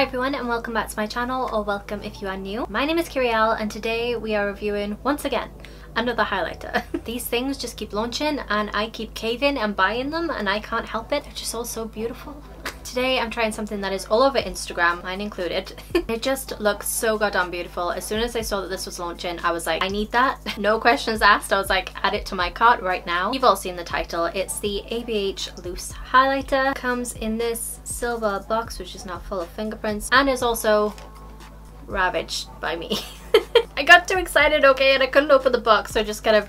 Hi everyone and welcome back to my channel, or welcome if you are new. My name is Kirielle and today we are reviewing, once again, another highlighter. These things just keep launching and I keep caving and buying them and I can't help it. They're just all so beautiful. Today I'm trying something that is all over Instagram, mine included. It just looks so goddamn beautiful. As soon as I saw that this was launching, I was like, I need that. No questions asked. I was like, add it to my cart right now. You've all seen the title. It's the ABH Loose Highlighter. Comes in this silver box, which is now full of fingerprints, and is also ravaged by me. I got too excited, okay, and I couldn't open the box, so I just kind of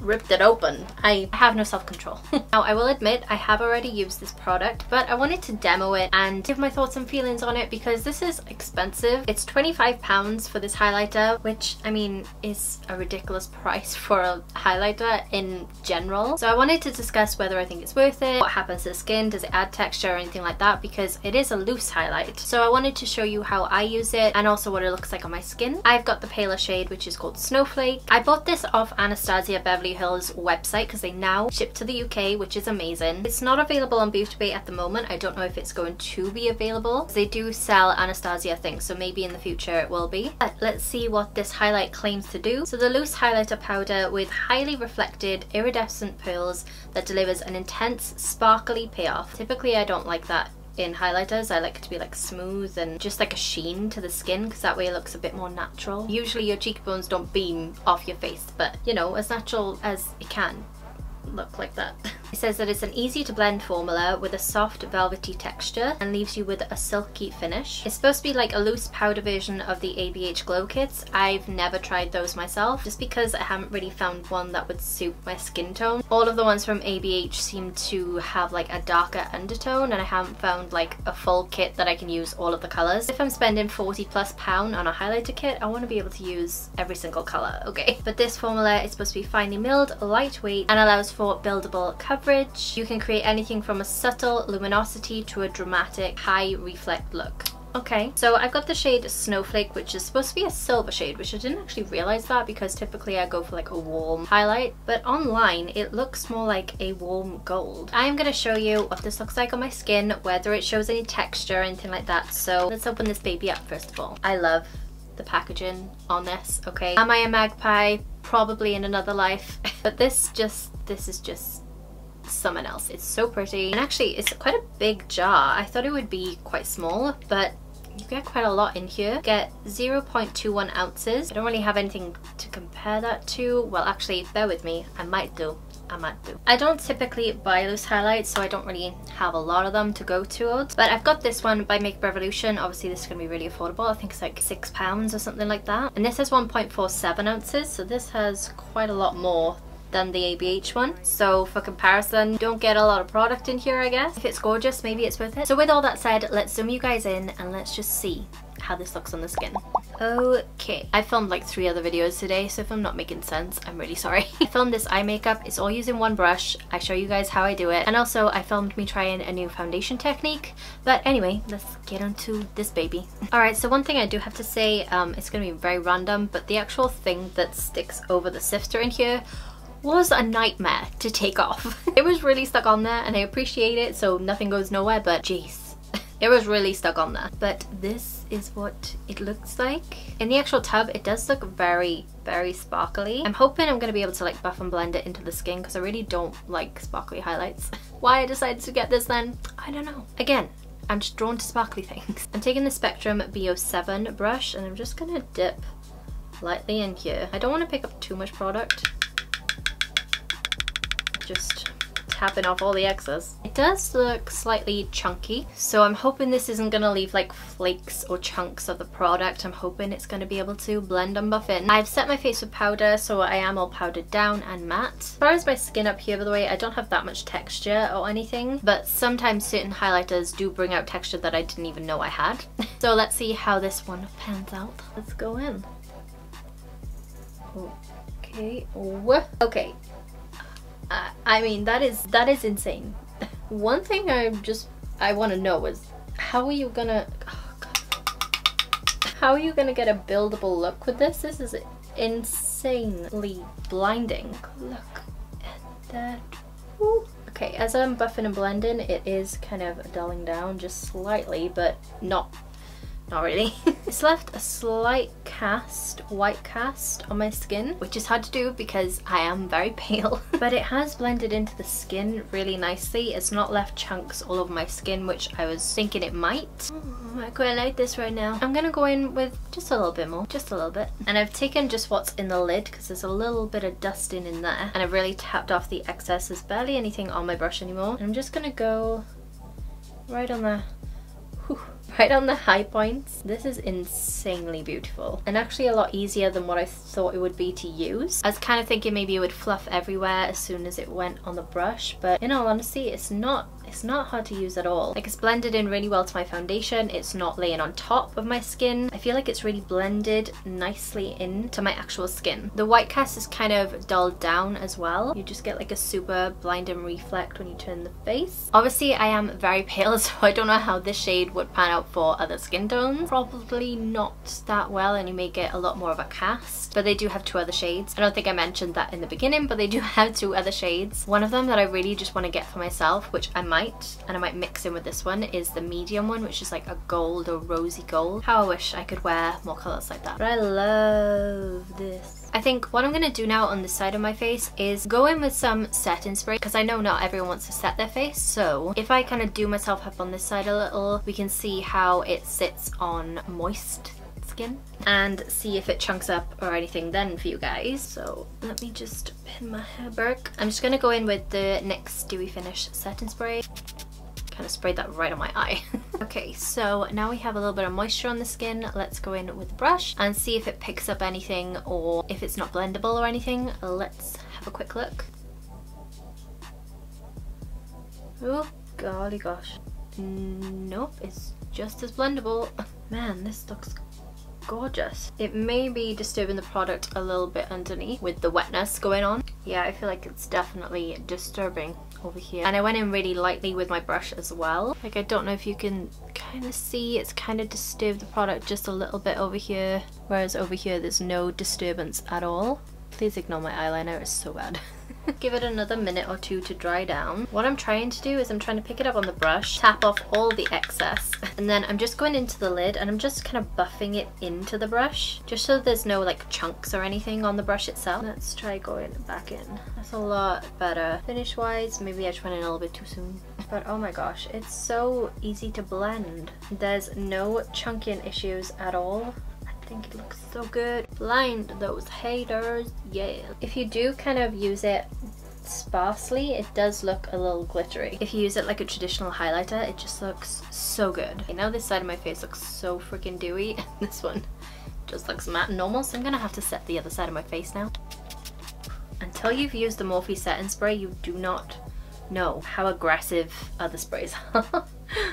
ripped it open. I have no self-control. Now, I will admit I have already used this product, but I wanted to demo it and give my thoughts and feelings on it because this is expensive. It's £25 for this highlighter, which, I mean, is a ridiculous price for a highlighter in general. So I wanted to discuss whether I think it's worth it, what happens to the skin, does it add texture or anything like that, because it is a loose highlight. So I wanted to show you how I use it and also what it looks like on my skin. I've got the paler shade, which is called Snowflake. I bought this off Anastasia Beverly Hills website because they now ship to the UK, which is amazing. It's not available on Beauty Bay at the moment. I don't know if it's going to be available. They do sell Anastasia things, so maybe in the future it will be. But let's see what this highlight claims to do. So the loose highlighter powder with highly reflected iridescent pearls that delivers an intense sparkly payoff. Typically I don't like that in highlighters. I like it to be like smooth and just like a sheen to the skin, because that way it looks a bit more natural. Usually your cheekbones don't beam off your face, but you know, as natural as it can look like that. It says that it's an easy to blend formula with a soft velvety texture and leaves you with a silky finish. It's supposed to be like a loose powder version of the ABH glow kits. I've never tried those myself just because I haven't really found one that would suit my skin tone. All of the ones from ABH seem to have like a darker undertone and I haven't found like a full kit that I can use all of the colours. If I'm spending £40+ on a highlighter kit, I want to be able to use every single colour, okay? But this formula is supposed to be finely milled, lightweight, and allows for buildable coverage. You can create anything from a subtle luminosity to a dramatic high reflect look. Okay, so I've got the shade Snowflake, which is supposed to be a silver shade, which I didn't actually realize that because typically I go for like a warm highlight, but online it looks more like a warm gold. I am going to show you what this looks like on my skin, whether it shows any texture or anything like that. So let's open this baby up first of all. I love the packaging on this, okay? Am I a magpie? Probably in another life. But this is just someone else. It's so pretty, and actually it's quite a big jar. I thought it would be quite small, but you get quite a lot in here. You get 0.21 ounces. I don't really have anything to compare that to. Well, actually, bear with me. I might do. I don't typically buy loose highlights, so I don't really have a lot of them to go towards, but I've got this one by Makeup Revolution. Obviously this is going to be really affordable. I think it's like £6 or something like that, and this is 1.47 ounces, so this has quite a lot more than the ABH one. So for comparison, don't get a lot of product in here, I guess. If it's gorgeous, maybe it's worth it. So with all that said, let's zoom you guys in and let's just see how this looks on the skin. Okay, I filmed like 3 other videos today, so if I'm not making sense, I'm really sorry. I filmed this eye makeup, it's all using one brush. I show you guys how I do it, and also I filmed me trying a new foundation technique. But anyway, let's get onto this baby. Alright, so one thing I do have to say, it's gonna be very random, but the actual thing that sticks over the sifter in here was a nightmare to take off. It was really stuck on there, and I appreciate it, so nothing goes nowhere, but jeez. It was really stuck on there. But this is what it looks like. In the actual tub, it does look very, very sparkly. I'm hoping I'm gonna be able to like buff and blend it into the skin, because I really don't like sparkly highlights. Why I decided to get this then, I don't know. Again, I'm just drawn to sparkly things. I'm taking the Spectrum B07 brush, and I'm just gonna dip lightly in here. I don't wanna pick up too much product. Just tapping off all the excess. It does look slightly chunky, so I'm hoping this isn't gonna leave like flakes or chunks of the product. I'm hoping it's gonna be able to blend and buff in. I've set my face with powder, so I am all powdered down and matte. As far as my skin up here, by the way, I don't have that much texture or anything, but sometimes certain highlighters do bring out texture that I didn't even know I had. So let's see how this one pans out. Let's go in. Okay, okay. I mean, that is insane. One thing I want to know is how are you gonna get a buildable look with this? This is insanely blinding. Look at that. Ooh. Okay, as I'm buffing and blending, it is kind of dulling down just slightly, but not not really. It's left a slight cast, white cast on my skin, which is hard to do because I am very pale. But it has blended into the skin really nicely. It's not left chunks all over my skin, which I was thinking it might. Oh, I quite like this right now. I'm gonna go in with just a little bit more, just a little bit. And I've taken just what's in the lid because there's a little bit of dusting in there. And I've really tapped off the excess. There's barely anything on my brush anymore. And I'm just gonna go right on there. Right on the high points. This is insanely beautiful and actually a lot easier than what I thought it would be to use. I was kind of thinking maybe it would fluff everywhere as soon as it went on the brush, but in all honesty, it's not hard to use at all. Like, it's blended in really well to my foundation. It's not laying on top of my skin. I feel like it's really blended nicely into my actual skin. The white cast is kind of dulled down as well. You just get like a super blinding reflect when you turn the face. Obviously, I am very pale, so I don't know how this shade would pan out for other skin tones. Probably not that well, and you may get a lot more of a cast, but they do have two other shades. I don't think I mentioned that in the beginning, but they do have two other shades. One of them that I really just want to get for myself, which I might mix in with this one, is the medium one, which is like a gold or rosy gold. How I wish I could wear more colors like that, but I love this. I think what I'm gonna do now on this side of my face is go in with some setting spray, because I know not everyone wants to set their face. So if I kind of do myself up on this side a little, we can see how it sits on moist skin and see if it chunks up or anything then for you guys. So let me just pin my hair back. I'm just gonna go in with the NYX Dewy Finish setting spray. Kind of sprayed that right on my eye. Okay, so now we have a little bit of moisture on the skin. Let's go in with the brush and see if it picks up anything or if it's not blendable or anything. Let's have a quick look. Oh golly gosh. Nope, it's just as blendable. Man, this looks gorgeous. It may be disturbing the product a little bit underneath with the wetness going on. Yeah, I feel like it's definitely disturbing over here. And I went in really lightly with my brush as well. Like, I don't know if you can kind of see, it's kind of disturbed the product just a little bit over here, whereas over here there's no disturbance at all. Please ignore my eyeliner, it's so bad. Give it another minute or two to dry down. What I'm trying to do is I'm trying to pick it up on the brush, tap off all the excess, and then I'm just going into the lid and I'm just kind of buffing it into the brush, just so there's no like chunks or anything on the brush itself. Let's try going back in. That's a lot better. Finish wise, maybe I just went in a little bit too soon. But oh my gosh, it's so easy to blend. There's no chunking issues at all. I think it looks so good. Blind those haters, yeah. If you do kind of use it sparsely, it does look a little glittery. If you use it like a traditional highlighter, it just looks so good. Okay, now this side of my face looks so freaking dewy, and this one just looks matte and normal, so I'm gonna have to set the other side of my face now. Until you've used the Morphe setting spray, you do not know how aggressive other sprays are.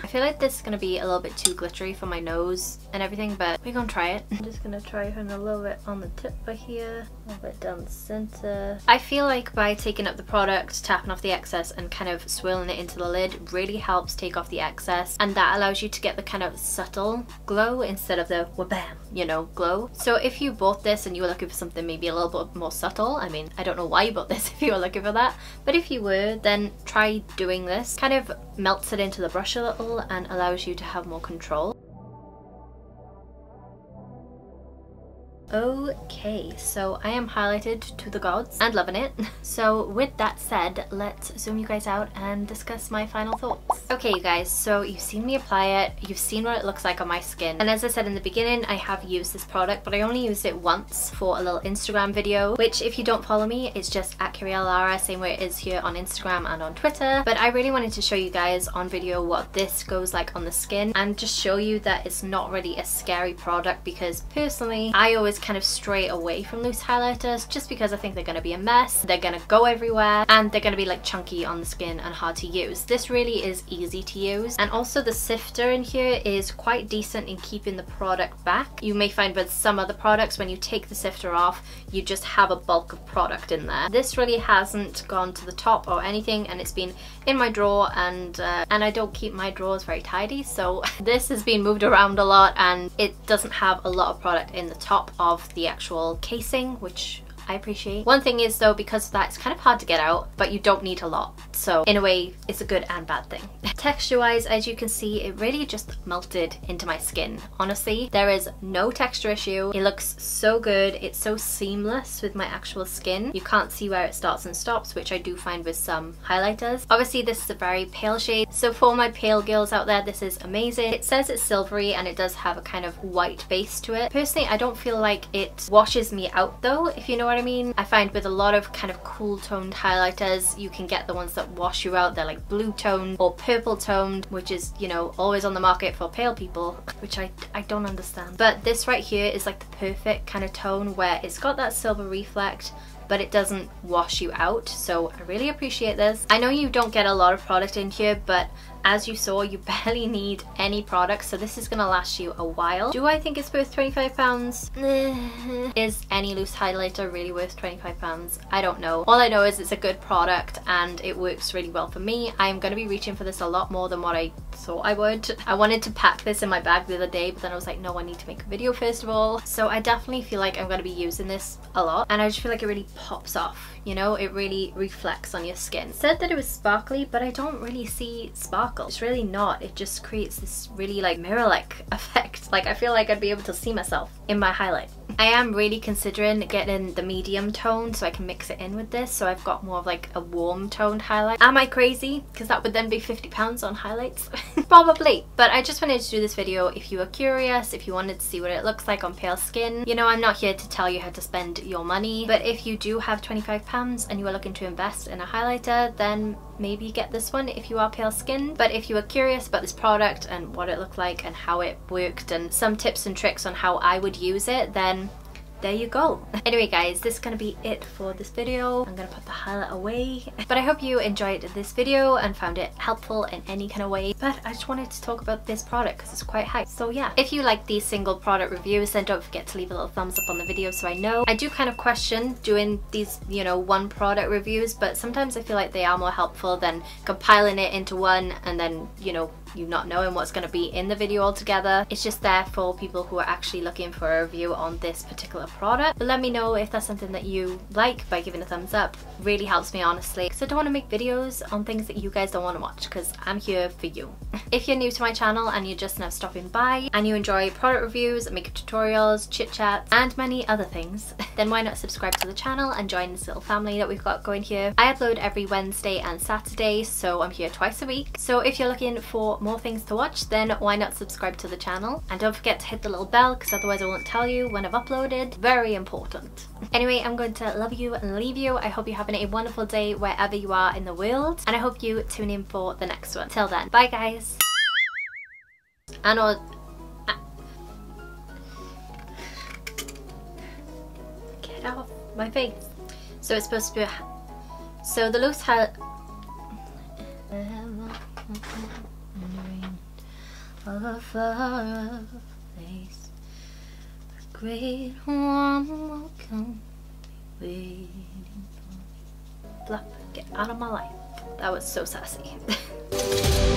I feel like this is going to be a little bit too glittery for my nose and everything, but we're going to try it. I'm just going to try a little bit on the tip right here, a little bit down the center. I feel like by taking up the product, tapping off the excess and kind of swirling it into the lid really helps take off the excess, and that allows you to get the kind of subtle glow instead of the wha-bam, you know, glow. So if you bought this and you were looking for something maybe a little bit more subtle, I mean, I don't know why you bought this if you were looking for that, but if you were, then try doing this. Kind of melts it into the brush a little and allows you to have more control. Okay, so I am highlighted to the gods and loving it. So with that said, let's zoom you guys out and discuss my final thoughts. Okay you guys, so you've seen me apply it, you've seen what it looks like on my skin, and as I said in the beginning, I have used this product, but I only used it once for a little Instagram video, which if you don't follow me, it's just @KiriLara, same way it is here on Instagram and on Twitter. But I really wanted to show you guys on video what this goes like on the skin and just show you that it's not really a scary product, because personally, I always kind of stray away from loose highlighters just because I think they're going to be a mess, they're going to go everywhere, and they're going to be like chunky on the skin and hard to use. This really is easy to use, and also the sifter in here is quite decent in keeping the product back. You may find with some other products when you take the sifter off, you just have a bulk of product in there. This really hasn't gone to the top or anything, and it's been in my drawer, and I don't keep my drawers very tidy, so this has been moved around a lot and it doesn't have a lot of product in the top of the actual casing, which I appreciate. One thing is though, because of that, it's kind of hard to get out, but you don't need a lot, so in a way it's a good and bad thing. Texture-wise, as you can see, it really just melted into my skin. Honestly, there is no texture issue. It looks so good. It's so seamless with my actual skin. You can't see where it starts and stops, which I do find with some highlighters. Obviously, this is a very pale shade, so for my pale girls out there, this is amazing. It says it's silvery and it does have a kind of white base to it. Personally, I don't feel like it washes me out though, if you know what I mean. I find with a lot of kind of cool toned highlighters, you can get the ones that wash you out. They're like blue toned or purple toned, which is, you know, always on the market for pale people, which I don't understand. But this right here is like the perfect kind of tone where it's got that silver reflect, but it doesn't wash you out, so I really appreciate this. I know you don't get a lot of product in here, but as you saw, you barely need any product, so this is gonna last you a while. Do I think it's worth £25? Is any loose highlighter really worth £25? I don't know. All I know is it's a good product and it works really well for me. I'm gonna be reaching for this a lot more than what I thought I would. I wanted to pack this in my bag the other day, but then I was like, no, I need to make a video first of all. So I definitely feel like I'm gonna be using this a lot, and I just feel like it really pops off, you know, it really reflects on your skin. It said that it was sparkly, but I don't really see sparkle. It's really not. It just creates this really like mirror-like effect. Like I feel like I'd be able to see myself in my highlight. I am really considering getting the medium tone so I can mix it in with this, so I've got more of like a warm toned highlight. Am I crazy? Because that would then be £50 on highlights. Probably. But I just wanted to do this video if you were curious, if you wanted to see what it looks like on pale skin. You know, I'm not here to tell you how to spend your money, but if you do have £25 and you are looking to invest in a highlighter, then maybe get this one if you are pale skin. But if you were curious about this product and what it looked like and how it worked and some tips and tricks on how I would use it, then there you go. Anyway guys, this is gonna be it for this video. I'm gonna put the highlight away, but I hope you enjoyed this video and found it helpful in any kind of way. But I just wanted to talk about this product because it's quite hype. So yeah, if you like these single product reviews, then don't forget to leave a little thumbs up on the video so I know. I do kind of question doing these, you know, one product reviews, but sometimes I feel like they are more helpful than compiling it into one and then, you know, you not knowing what's going to be in the video altogether. It's just there for people who are actually looking for a review on this particular product. But let me know if that's something that you like by giving a thumbs up. Really helps me honestly, because I don't want to make videos on things that you guys don't want to watch, because I'm here for you. If you're new to my channel and you're just now stopping by and you enjoy product reviews, makeup tutorials, chit chats and many other things, then why not subscribe to the channel and join this little family that we've got going here. I upload every Wednesday and Saturday, so I'm here twice a week. So if you're looking for more things to watch, then why not subscribe to the channel? And don't forget to hit the little bell, because otherwise I won't tell you when I've uploaded. Very important. Anyway, I'm going to love you and leave you. I hope you're having a wonderful day wherever you are in the world, and I hope you tune in for the next one. Till then, bye guys. Get off my face. So it's supposed to be so the loose highlight. Of a far place, a great one will come waiting for me. Bluff, get out of my life. That was so sassy.